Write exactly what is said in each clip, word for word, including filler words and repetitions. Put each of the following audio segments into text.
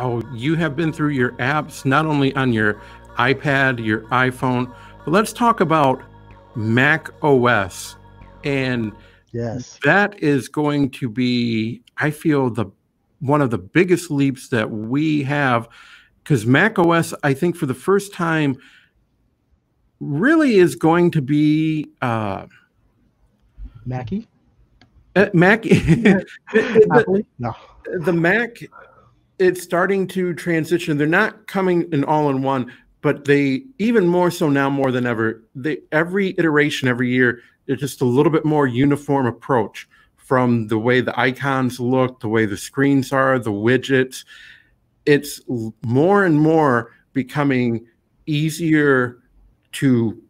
how you have been through your apps, not only on your iPad, your iPhone, but let's talk about Mac O S. And yes, that is going to be, I feel, the one of the biggest leaps that we have, because Mac O S, I think for the first time, really is going to be uh, Mackie. Uh, Mac, the, the, no. the Mac, it's starting to transition. They're not coming in all-in-one, but they even more so now more than ever. They every iteration, every year, it's just a little bit more uniform approach from the way the icons look, the way the screens are, the widgets. It's more and more becoming easier to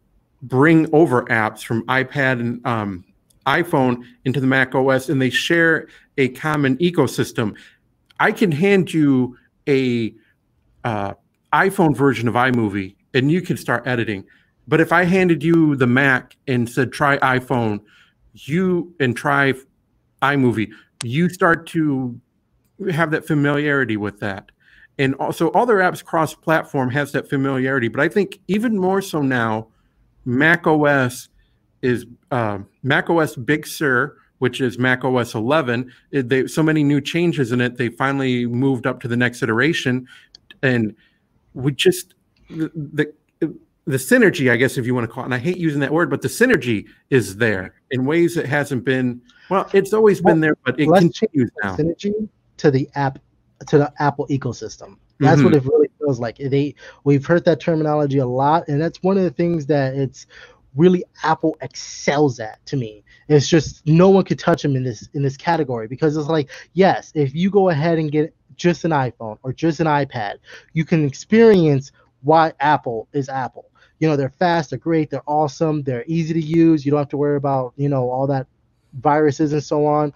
bring over apps from iPad and um, iPhone into the Mac O S, and they share a common ecosystem. I can hand you a uh, iPhone version of iMovie, and you can start editing. But if I handed you the Mac and said, try iPhone, you and try iMovie, you start to have that familiarity with that. And also all their apps cross-platform has that familiarity. But I think even more so now, Mac O S is uh, Mac O S Big Sur, which is Mac O S eleven. It, they, so many new changes in it, they finally moved up to the next iteration. And we just, the, the, the synergy, I guess, if you want to call it, and I hate using that word, but the synergy is there in ways it hasn't been, well, it's always been there, but it continues now. Synergy to the app. To the Apple ecosystem. That's mm-hmm. what it really feels like. They we've heard that terminology a lot, and that's one of the things that it's really Apple excels at to me. It's just no one could touch them in this in this category, because it's like, yes, if you go ahead and get just an iPhone or just an iPad, you can experience why Apple is Apple. You know, they're fast, they're great, they're awesome, they're easy to use. You don't have to worry about, you know, all that viruses and so on.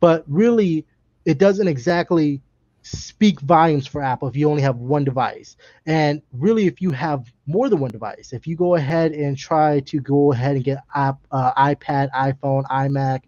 But really, it doesn't exactly speak volumes for Apple if you only have one device. And really, if you have more than one device, if you go ahead and try to go ahead and get app, uh, iPad, iPhone, iMac,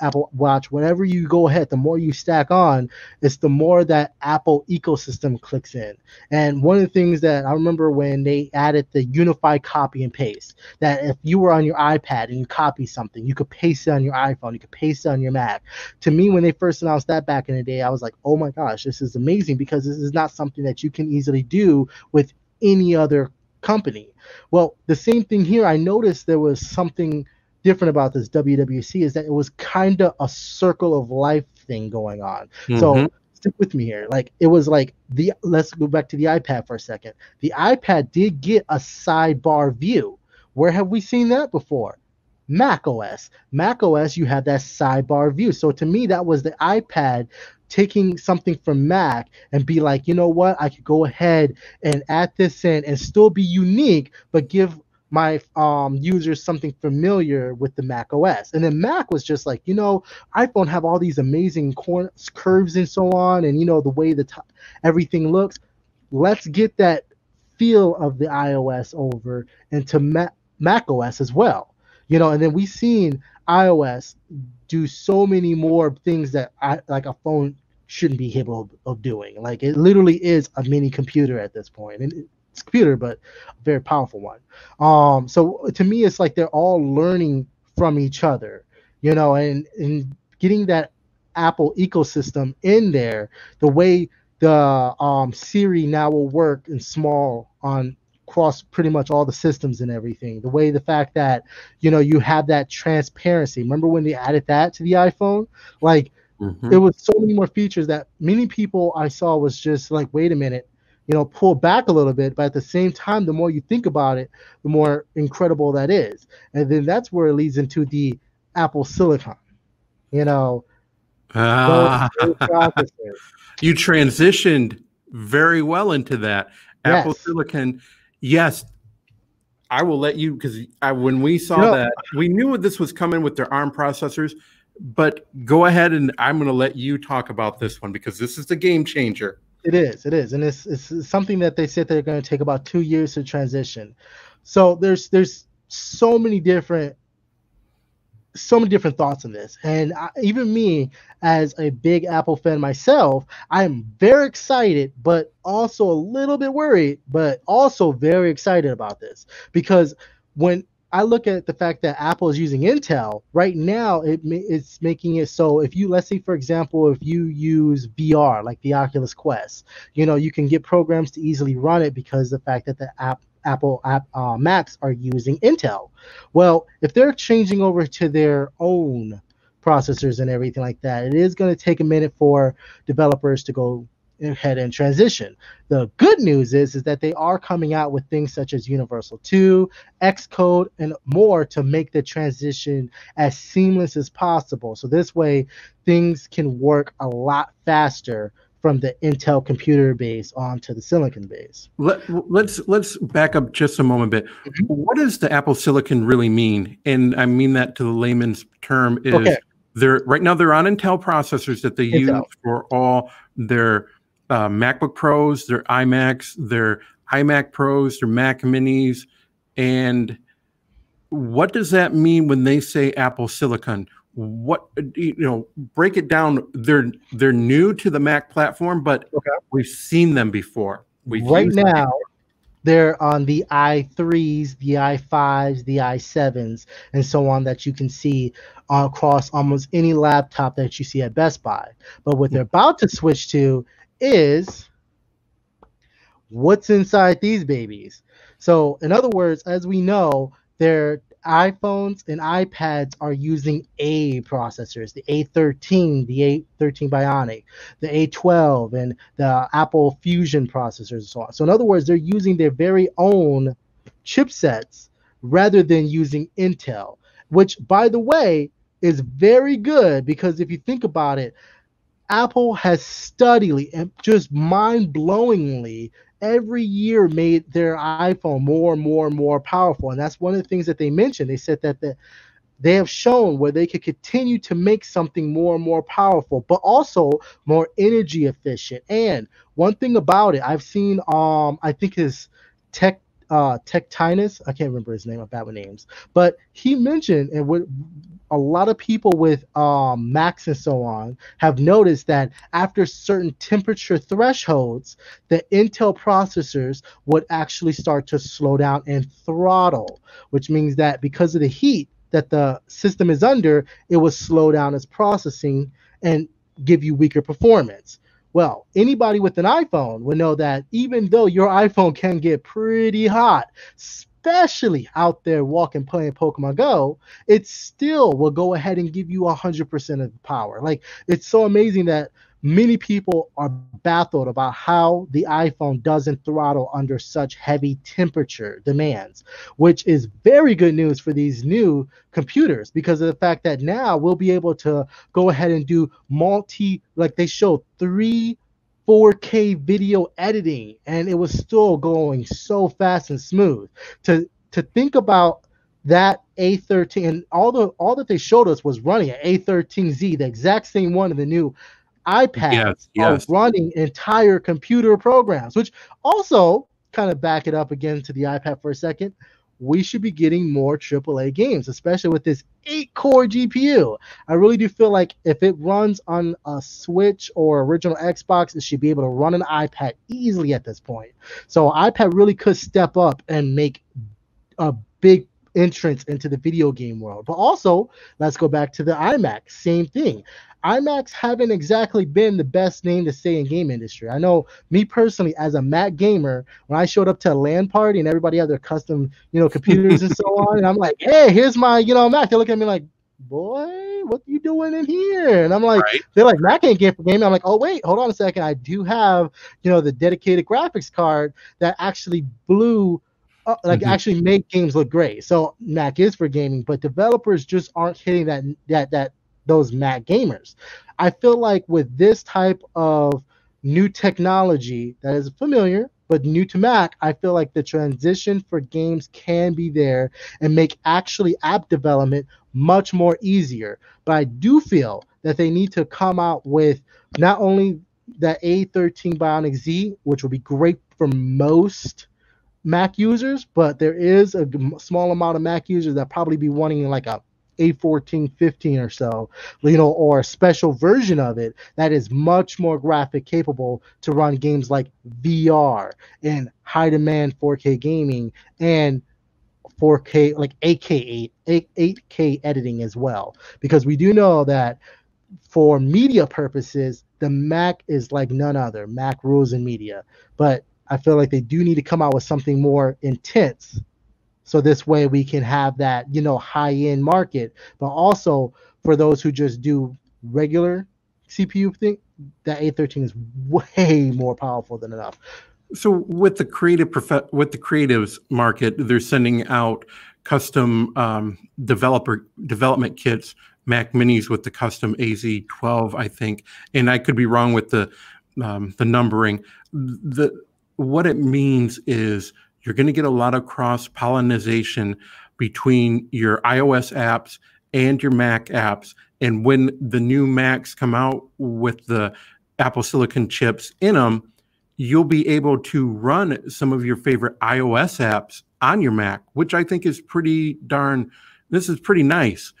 Apple Watch, whatever you go ahead, the more you stack on, it's the more that Apple ecosystem clicks in. And one of the things that I remember when they added the unified copy and paste, that if you were on your iPad and you copy something, you could paste it on your iPhone, you could paste it on your Mac. To me, when they first announced that back in the day, I was like, oh my gosh, this is amazing, because this is not something that you can easily do with any other company. Well, the same thing here, I noticed there was something different about this W W C, is that it was kind of a circle of life thing going on. Mm-hmm. So stick with me here. Like, it was like the let's go back to the iPad for a second. The iPad did get a sidebar view. Where have we seen that before? Mac O S. Mac O S, you had that sidebar view. So to me, that was the iPad taking something from Mac and be like, you know what? I could go ahead and add this in and still be unique, but give my um, users something familiar with the Mac O S. And then Mac was just like, you know, iPhone have all these amazing corners, curves and so on, and, you know, the way the t everything looks. Let's get that feel of the iOS over into Ma Mac O S as well. You know, and then we've seen iOS do so many more things that I, like a phone shouldn't be capable of, of doing. Like, it literally is a mini computer at this point. And it, computer, but a very powerful one. Um, so to me, it's like they're all learning from each other, you know, and, and getting that Apple ecosystem in there, the way the um, Siri now will work in small on across pretty much all the systems and everything, the way the fact that, you know, you have that transparency. Remember when they added that to the iPhone? Like, mm-hmm. it was so many more features that many people I saw was just like, wait a minute, you know, pull back a little bit, but at the same time, the more you think about it, the more incredible that is. And then that's where it leads into the Apple Silicon, you know. Ah. Those, those you transitioned very well into that. Yes. Apple Silicon, yes, I will let you, because I, when we saw you know, that, we knew this was coming with their ARM processors, but go ahead and I'm going to let you talk about this one, because this is the game changer. It is, it is, and it's, it's something that they said they're going to take about two years to transition. So there's there's so many different so many different thoughts on this. And I, even me, as a big Apple fan myself, I'm very excited, but also a little bit worried, but also very excited about this. Because when I look at the fact that Apple is using Intel, right now it, it's making it so if you, let's say, for example, if you use V R, like the Oculus Quest, you know, you can get programs to easily run it because of the fact that the app Apple app uh, Macs are using Intel. Well, if they're changing over to their own processors and everything like that, it is going to take a minute for developers to go ahead and transition. The good news is, is that they are coming out with things such as Universal two, Xcode, and more to make the transition as seamless as possible. So this way, things can work a lot faster from the Intel computer base onto the silicon base. Let, let's let's back up just a moment bit. What does the Apple Silicon really mean? And I mean that to the layman's term is okay. They're right now they're on Intel processors that they Intel. use for all their uh, MacBook Pros, their iMacs, their iMac Pros, their Mac Minis. And what does that mean when they say Apple Silicon? What, you know, break it down. They're they're new to the Mac platform, but okay. we've seen them before. We've right now, before. They're on the i threes, the i fives, the i sevens, and so on that you can see across almost any laptop that you see at Best Buy. But what they're about to switch to is what's inside these babies. So, in other words, as we know, they're iPhones and iPads are using A processors, the A thirteen, the A thirteen Bionic, the A twelve, and the Apple Fusion processors and so on. So in other words, they're using their very own chipsets rather than using Intel, which, by the way, is very good because if you think about it, Apple has steadily and just mind-blowingly every year made their iPhone more and more and more powerful. And that's one of the things that they mentioned. They said that the, they have shown where they could continue to make something more and more powerful, but also more energy efficient. And one thing about it, I've seen, um, I think his tech, uh, Tectinus, I can't remember his name, I'm bad with names, but he mentioned, and what a lot of people with um, Macs and so on have noticed that after certain temperature thresholds, the Intel processors would actually start to slow down and throttle, which means that because of the heat that the system is under, it will slow down its processing and give you weaker performance. Well, anybody with an iPhone would know that even though your iPhone can get pretty hot, especially out there walking, playing Pokemon Go, it still will go ahead and give you one hundred percent of the power. Like, it's so amazing that many people are baffled about how the iPhone doesn't throttle under such heavy temperature demands, which is very good news for these new computers because of the fact that now we'll be able to go ahead and do multi, like they show three four K video editing, and it was still going so fast and smooth. To to think about that A thirteen, and all the all that they showed us was running an A thirteen Z, the exact same one of the new iPads, yes, yes. are running entire computer programs, which also kind of back it up again to the iPad for a second. We should be getting more triple A games, especially with this eight core G P U. I really do feel like if it runs on a Switch or original Xbox, it should be able to run an iPad easily at this point. So iPad really could step up and make a big entrance into the video game world. But also, let's go back to the iMac. Same thing. iMacs haven't exactly been the best name to say in game industry. I know me personally, as a Mac gamer, when I showed up to a LAN party and everybody had their custom, you know, computers and so on, and I'm like, hey, here's my, you know, Mac. They look at me like, boy, what are you doing in here? And I'm like, right. They're like, Mac ain't game for gaming. I'm like, oh wait, hold on a second. I do have, you know, the dedicated graphics card that actually blew. Uh, like mm-hmm. actually make games look great. So Mac is for gaming, but developers just aren't hitting that that that those Mac gamers. I feel like with this type of new technology that is familiar but new to Mac, I feel like the transition for games can be there and make actually app development much more easier. But I do feel that they need to come out with not only the A thirteen Bionic Z, which will be great for most Mac users, but there is a small amount of Mac users that probably be wanting like a A fourteen, fifteen or so, you know, or a special version of it that is much more graphic capable to run games like V R and high demand four K gaming and four K, like eight K, eight K editing as well. Because we do know that for media purposes, the Mac is like none other. Mac rules in media. But I feel like they do need to come out with something more intense. So this way we can have that, you know, high-end market, but also for those who just do regular C P U thing, that A thirteen is way more powerful than enough. So with the creative prof- with the creatives market, they're sending out custom um, developer development kits, Mac Minis with the custom A Z twelve, I think, and I could be wrong with the um, the numbering. The what it means is you're going to get a lot of cross-pollination between your iOS apps and your Mac apps. And when the new Macs come out with the Apple Silicon chips in them, you'll be able to run some of your favorite iOS apps on your Mac, which I think is pretty darn, this is pretty nice.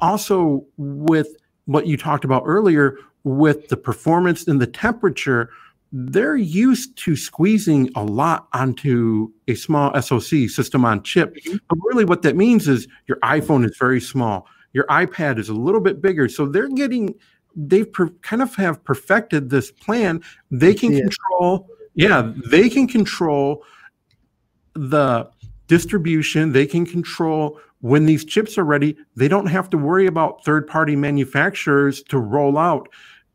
Also, with what you talked about earlier, with the performance and the temperature, they're used to squeezing a lot onto a small S O C, system on chip. But really what that means is your iPhone is very small. Your iPad is a little bit bigger. So they're getting, they've per, kind of have perfected this plan. They can control, yeah, they can control the distribution. They can control when these chips are ready. They don't have to worry about third-party manufacturers to roll out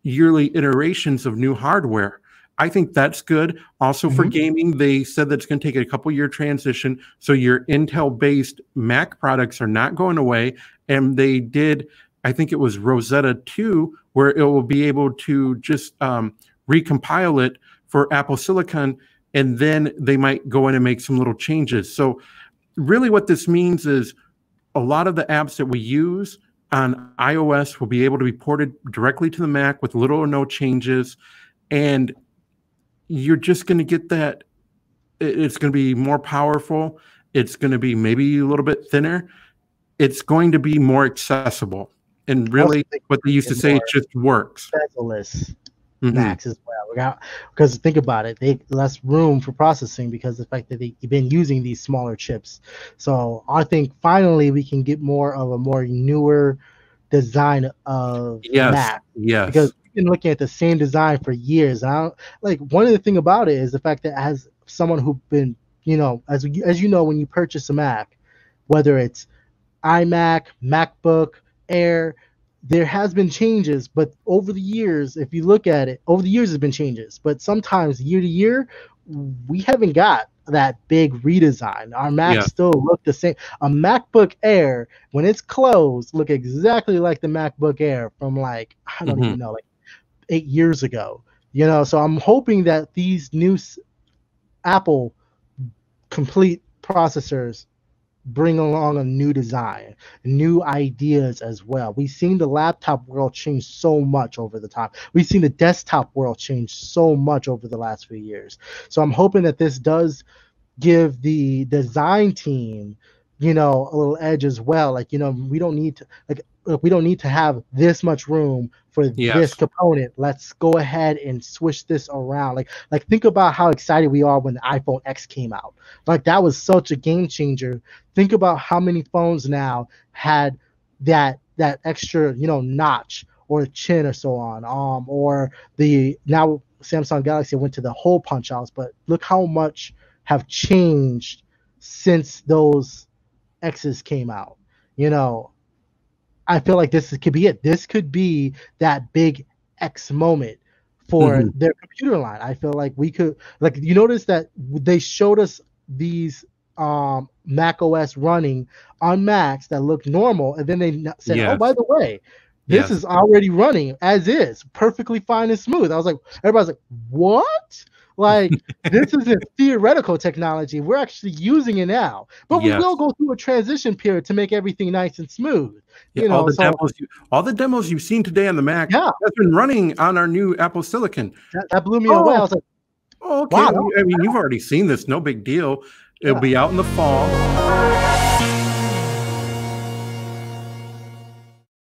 yearly iterations of new hardware. I think that's good. Also mm-hmm. for gaming, they said that it's going to take a couple year transition. So your Intel-based Mac products are not going away. And they did, I think it was Rosetta two, where it will be able to just um, recompile it for Apple Silicon. And then they might go in and make some little changes. So really what this means is a lot of the apps that we use on iOS will be able to be ported directly to the Mac with little or no changes. And you're just going to get that. It's going to be more powerful. It's going to be maybe a little bit thinner. It's going to be more accessible. And really, what they used to say, it just works. Specialist mm-hmm. Macs as well. We got, because think about it, they less room for processing because of the fact that they've been using these smaller chips. So I think finally we can get more of a more newer design of yes. Mac. Yes. Because been looking at the same design for years. I don't, like one of the thing about it is the fact that as someone who's been, you know, as as you know, when you purchase a Mac, whether it's iMac, MacBook Air, there has been changes. But over the years, if you look at it, over the years there's been changes. But sometimes year to year, we haven't got that big redesign. Our Macs yeah. still look the same. A MacBook Air, when it's closed, look exactly like the MacBook Air from like I don't mm-hmm. even know, like eight years ago, you know. So I'm hoping that these new Apple complete processors bring along a new design, new ideas as well. We've seen the laptop world change so much over the time. We've seen the desktop world change so much over the last few years. So I'm hoping that this does give the design team, you know, a little edge as well. Like, you know, we don't need to, like, we don't need to have this much room for yes. this component. Let's go ahead and switch this around. Like, like think about how excited we are when the iPhone X came out. Like, that was such a game changer. Think about how many phones now had that that extra, you know, notch or chin or so on. Um, or the now Samsung Galaxy went to the hole punch outs, but look how much have changed since those X's came out. You know, I feel like this could be it. This could be that big X moment for mm-hmm. their computer line. I feel like we could, like, you notice that they showed us these um, Mac O S running on Macs that looked normal, and then they said, yes. "Oh, by the way, this yes. is already running as is, perfectly fine and smooth." I was like, everybody's like, "What?" Like, this isn't theoretical technology. We're actually using it now. But yes. we will go through a transition period to make everything nice and smooth. Yeah, you know, all, the so, demos you, all the demos you've seen today on the Mac yeah. that's been running on our new Apple Silicon. That, that blew me oh, away. I was like, oh, okay. Wow, I mean, wow. you've already seen this. No big deal. It'll yeah. be out in the fall.